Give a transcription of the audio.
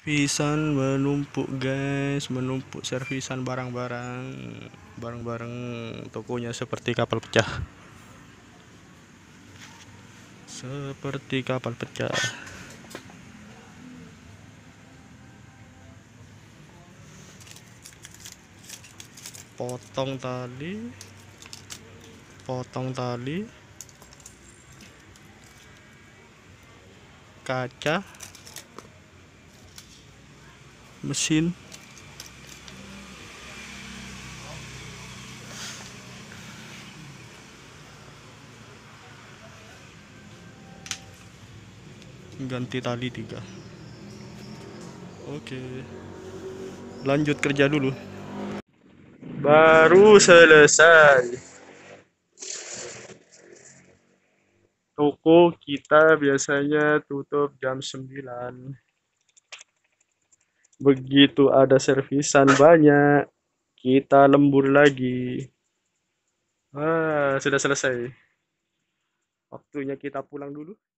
Servisan menumpuk guys, menumpuk servisan barang-barang tokonya seperti kapal pecah. Potong tali, kaca, mesin, ganti tali 3. Oke, lanjut kerja dulu. Baru selesai. Toko kita biasanya tutup jam 9. Begitu ada servisan banyak, kita lembur lagi. Sudah selesai. Waktunya kita pulang dulu.